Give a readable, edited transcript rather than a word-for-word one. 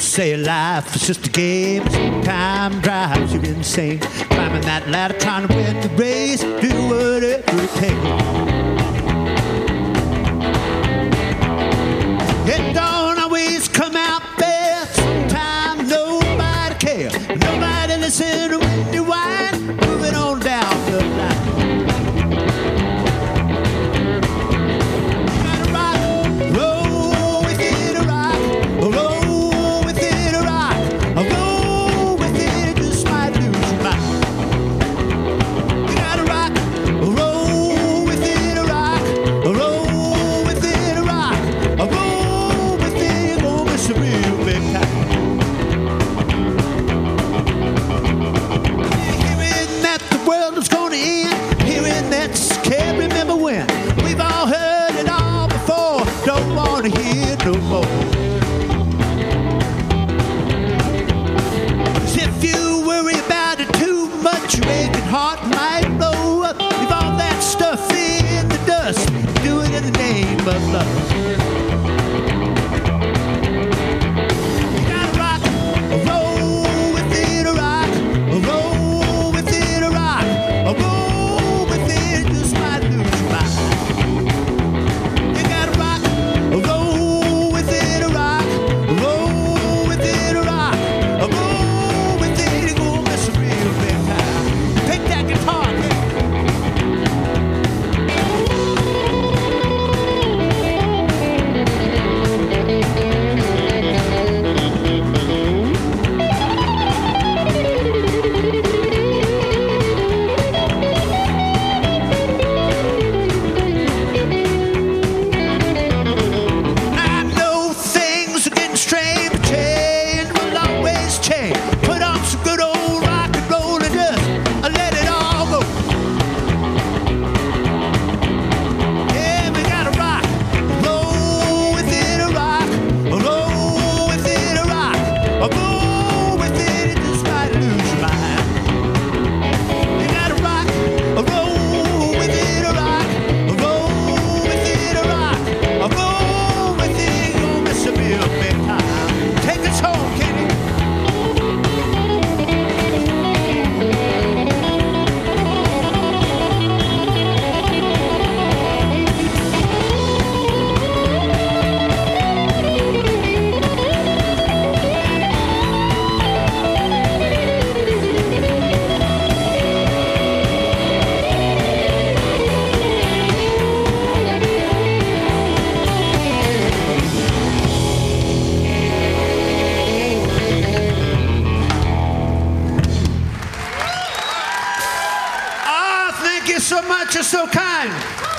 say life is just a game. Time drives you insane. Climbing that ladder, trying to win the race. Do whatever it takes. It don't always come out best. Sometimes nobody cares. Nobody listens to when you whine. Moving on down the line. So much, you're so kind.